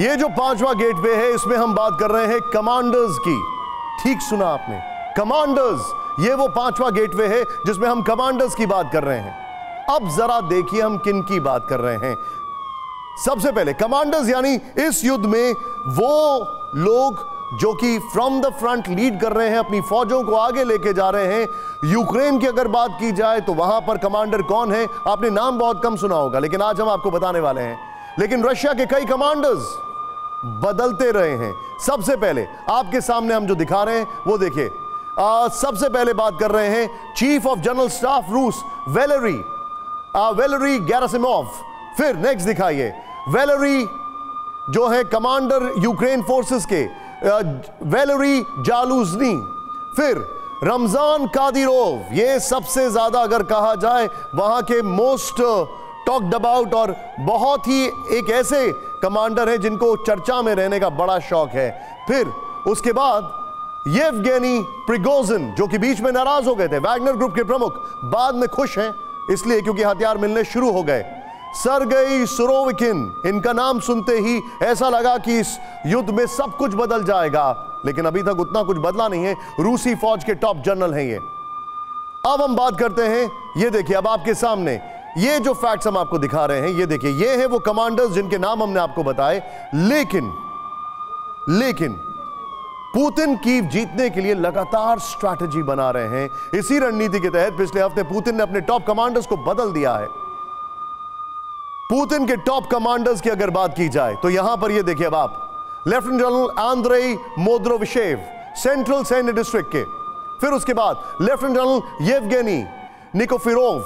ये जो पांचवा गेटवे है इसमें हम बात कर रहे हैं कमांडर्स की। ठीक सुना आपने, कमांडर्स। ये वो पांचवा गेटवे है जिसमें हम कमांडर्स की बात कर रहे हैं। अब जरा देखिए हम किन की बात कर रहे हैं। सबसे पहले कमांडर्स यानी इस युद्ध में वो लोग जो कि फ्रॉम द फ्रंट लीड कर रहे हैं, अपनी फौजों को आगे लेके जा रहे हैं। यूक्रेन की अगर बात की जाए तो वहां पर कमांडर कौन है, आपने नाम बहुत कम सुना होगा, लेकिन आज हम आपको बताने वाले हैं। लेकिन रशिया के कई कमांडर्स बदलते रहे हैं। सबसे पहले आपके सामने हम जो दिखा रहे हैं वो देखिए। सबसे पहले बात कर रहे हैं चीफ ऑफ जनरल स्टाफ रूस वेलेरी गेरासिमोव। फिर नेक्स्ट दिखाइए, वेलेरी जो है कमांडर यूक्रेन फोर्सेस के, वेलेरी जालूजनी। फिर रमजान कादिरोव, ये सबसे ज्यादा अगर कहा जाए वहां के मोस्ट टॉक्ड अबाउट और बहुत ही एक ऐसे कमांडर है जिनको चर्चा में रहने का बड़ा शौक है। फिर उसके बाद येवगेनी प्रिगोजिन जो कि बीच में नाराज हो गए थे, वैगनर ग्रुप के प्रमुख, बाद में खुश हैं इसलिए क्योंकि हथियार मिलने शुरू हो गए। सरगेई सुरोविकिन, इनका नाम सुनते ही ऐसा लगा कि इस युद्ध में सब कुछ बदल जाएगा, लेकिन अभी तक उतना कुछ बदला नहीं है। रूसी फौज के टॉप जनरल हैं ये। अब हम बात करते हैं, ये देखिए अब आपके सामने ये जो फैक्ट्स हम आपको दिखा रहे हैं, ये देखिए ये है वो कमांडर्स जिनके नाम हमने आपको बताए। लेकिन पुतिन कीव जीतने के लिए लगातार स्ट्रैटेजी बना रहे हैं। इसी रणनीति के तहत पिछले हफ्ते पुतिन ने अपने टॉप कमांडर्स को बदल दिया है। पुतिन के टॉप कमांडर्स की अगर बात की जाए तो यहां पर ये देखिए अब आप, lieutenant general Andrei Mordvichev central सैन्य डिस्ट्रिक्ट के। फिर उसके बाद लेफ्टिनेंट जनरल येवगेनी निकिफोरोव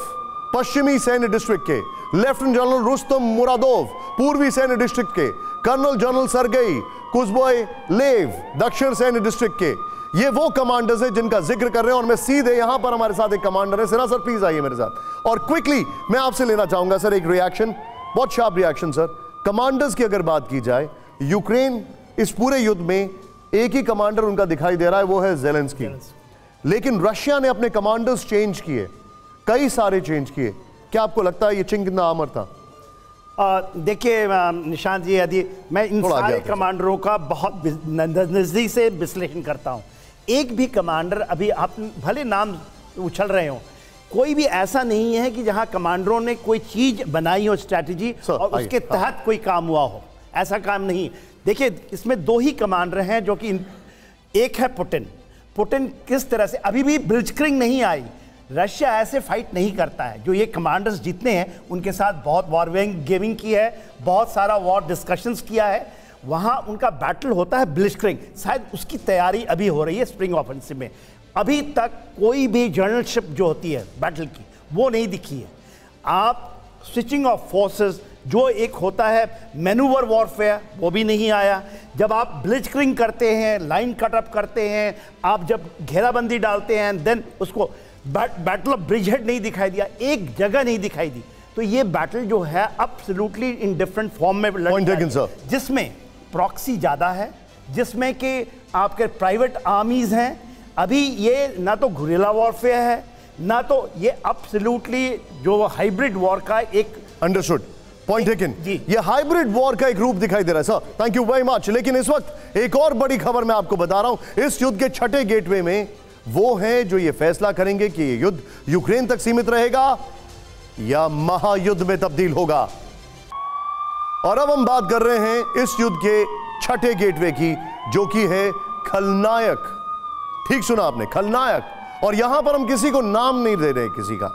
पश्चिमी सैन्य डिस्ट्रिक्ट के, लेफ्टिनेंट जनरल रुस्तम मुरादोव पूर्वी सैन्य डिस्ट्रिक्ट के, कर्नल जनरल सरगेई कुजबोयलेव दक्षिण सैन्य डिस्ट्रिक्ट के। ये वो कमांडर्स हैं जिनका जिक्र कर रहे हैं। और मैं सीधे यहां पर हमारे साथ एक कमांडर है, सिरा सर प्लीज आइए मेरे साथ। और क्विकली मैं आपसे लेना चाहूंगा सर एक रिएक्शन, बहुत शार्प रिएक्शन सर। कमांडर्स की अगर बात की जाए यूक्रेन इस पूरे युद्ध में एक ही कमांडर उनका दिखाई दे रहा है, वो है ज़ेलेंस्की। लेकिन रशिया ने अपने कमांडर्स चेंज किए, कई सारे चेंज किए, क्या आपको लगता है ये चिंग कितना आमर था? देखिए निशांत जी, यदि मैं इन सारे कमांडरों का बहुत नज़दीक से विश्लेषण करता हूँ, एक भी कमांडर अभी आप भले नाम उछल रहे हो, कोई भी ऐसा नहीं है कि जहाँ कमांडरों ने कोई चीज़ बनाई हो स्ट्रैटेजी और उसके तहत कोई काम हुआ हो, ऐसा काम नहीं। देखिए इसमें दो ही कमांडर हैं जो कि एक है पुतिन किस तरह से अभी भी ब्लिट्जक्रिंग नहीं आई। रशिया ऐसे फाइट नहीं करता है। जो ये कमांडर्स जितने हैं उनके साथ बहुत वॉर गेमिंग की है, बहुत सारा वॉर डिस्कशंस किया है, वहाँ उनका बैटल होता है ब्लिट्जक्रिंग। शायद उसकी तैयारी अभी हो रही है स्प्रिंग ऑफेंसिव में। अभी तक कोई भी जनरलशिप जो होती है बैटल की वो नहीं दिखी है। आप स्विचिंग ऑफ फोर्सेस जो एक होता है मैनूवर वॉरफेयर वो भी नहीं आया। जब आप ब्लिट्जक्रिंग करते हैं, लाइन कटअप करते हैं, आप जब घेराबंदी डालते हैं, देन उसको बैटल ऑफ ब्रिजहेड नहीं दिखाई दिया, एक जगह नहीं दिखाई दी। तो ये बैटल जो है एब्सोल्युटली इन डिफरेंट फॉर्म में लड़, जिसमें प्रॉक्सी ज़्यादा है, जिसमें कि आपके प्राइवेट आर्मीज़ हैं। अभी ये ना तो गुरिल्ला वॉरफेयर है ना तो ये एब्सोल्युटली जो हाइब्रिड वॉर का एक अंडरस्टूड पॉइंट टेकन जी, ये हाइब्रिड वॉर का एक रूप दिखाई दे रहा है sir. Thank you very much. लेकिन इस वक्त एक और बड़ी खबर मैं आपको बता रहा हूँ इस युद्ध के छठे गेटवे में, वो हैं जो ये फैसला करेंगे कि ये युद्ध यूक्रेन तक सीमित रहेगा या महायुद्ध में तब्दील होगा। और अब हम बात कर रहे हैं इस युद्ध के छठे गेटवे की, जो कि है खलनायक। ठीक सुना आपने, खलनायक। और यहां पर हम किसी को नाम नहीं दे रहे किसी का,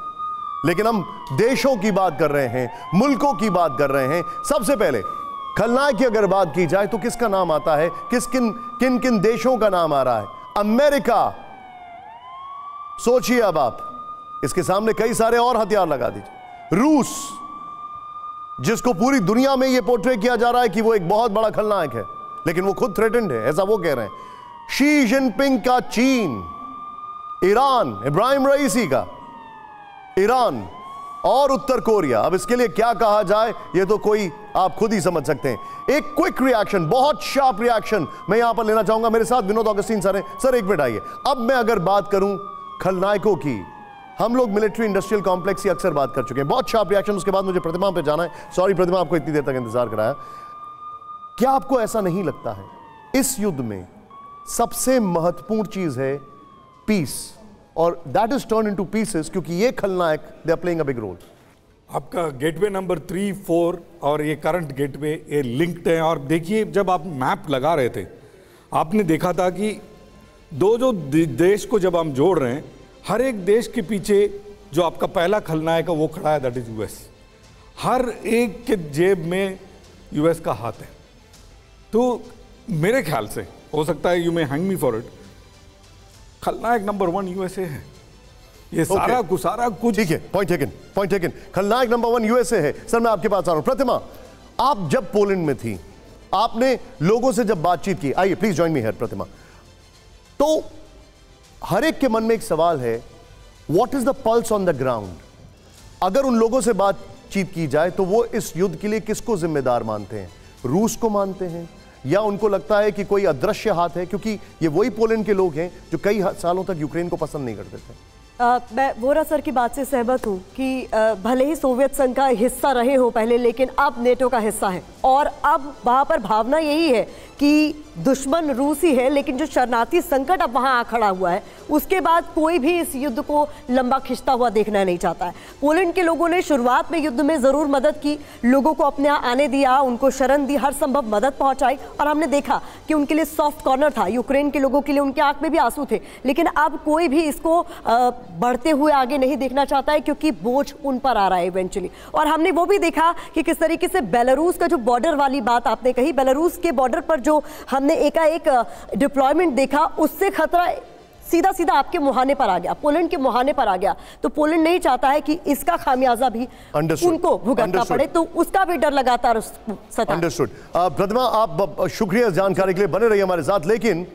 लेकिन हम देशों की बात कर रहे हैं, मुल्कों की बात कर रहे हैं। सबसे पहले खलनायक की अगर बात की जाए तो किसका नाम आता है, किन किन देशों का नाम आ रहा है? अमेरिका। सोचिए अब आप, इसके सामने कई सारे और हथियार लगा दीजिए। रूस, जिसको पूरी दुनिया में यह पोर्ट्रेट किया जा रहा है कि वो एक बहुत बड़ा खलनायक है, लेकिन वो खुद थ्रेटेंड है, ऐसा वो कह रहे हैं। शी जिनपिंग का चीन, ईरान, इब्राहिम रईसी का ईरान, और उत्तर कोरिया। अब इसके लिए क्या कहा जाए ये तो कोई आप खुद ही समझ सकते हैं। एक क्विक रिएक्शन, बहुत शार्प रिएक्शन मैं यहां पर लेना चाहूंगा। मेरे साथ विनोद ऑगस्टीन सर हैं। सर एक मिनट आइए, अब मैं अगर बात करूं खलनायकों की, हम लोग मिलिट्री इंडस्ट्रियल कॉम्प्लेक्स की अक्सर बात कर चुके हैं। बहुत शार्प रिएक्शन, उसके बाद मुझे प्रतिमा पे जाना है। सॉरी प्रतिमा, आपको इतनी देर तक इंतजार कराया। क्या आपको ऐसा नहीं लगता है इस युद्ध में सबसे महत्वपूर्ण चीज है पीस, और that is turn into pieces, क्योंकि ये खलनायक they are playing a big role. आपका गेटवे नंबर 3, 4 और ये करंट गेटवे ये लिंक्ड है। और देखिए, जब आप मैप लगा रहे थे आपने देखा था कि दो जो देश को जब हम जोड़ रहे हैं, हर एक देश के पीछे जो आपका पहला खलनायक है वो खड़ा है, दैट इज यूएस। हर एक के जेब में यूएस का हाथ है। तो मेरे ख्याल से, हो सकता है you may hang me for it, खलनायक नंबर 1 यूएसए है। ये सारा कुछ ठीक है, पॉइंट टेकन, खलनायक नंबर 1 यूएसए है। सर, मैं आपके पास आ रहा हूं। प्रतिमा, आप जब पोलैंड में थी, आपने लोगों से जब बातचीत की, आइए please join me here Pratima, तो हर एक के मन में एक सवाल है, what is the pulse on the ground? अगर उन लोगों से बातचीत की जाए तो वो इस युद्ध के लिए किसको जिम्मेदार मानते हैं? रूस को मानते हैं, या उनको लगता है कि कोई अदृश्य हाथ है? क्योंकि ये वही पोलैंड के लोग हैं जो कई सालों तक यूक्रेन को पसंद नहीं करते थे। मैं वोरा सर की बात से सहमत हूँ कि भले ही सोवियत संघ का हिस्सा रहे हो पहले, लेकिन अब नेटो का हिस्सा है, और अब वहाँ पर भावना यही है कि दुश्मन रूस ही है, लेकिन जो शरणार्थी संकट अब वहाँ आ खड़ा हुआ है, उसके बाद कोई भी इस युद्ध को लंबा खिंचता हुआ देखना नहीं चाहता है। पोलैंड के लोगों ने शुरुआत में युद्ध में ज़रूर मदद की, लोगों को अपने यहाँ आने दिया, उनको शरण दी, हर संभव मदद पहुँचाई, और हमने देखा कि उनके लिए सॉफ्ट कॉर्नर था यूक्रेन के लोगों के लिए, उनके आँख में भी आंसू थे। लेकिन अब कोई भी इसको बढ़ते हुए आगे नहीं देखना चाहता है, क्योंकि बोझ उन पर आ रहा है इवेंचुअली। और हमने वो भी देखा कि किस तरीके से बेलारूस का जो बॉर्डर वाली बात आपने कही, बेलारूस के बॉर्डर पर जो हमने एकाएक डिप्लॉयमेंट देखा, उससे खतरा सीधा सीधा आपके मुहाने पर आ गया, पोलैंड के मुहाने पर आ गया। तो पोलैंड नहीं चाहता है कि इसका खामियाजा भी उनको भुगतना पड़े, तो उसका भी डर लगातार। प्रतिमा, आप शुक्रिया जानकारी के लिए, बने रहिए हमारे साथ। लेकिन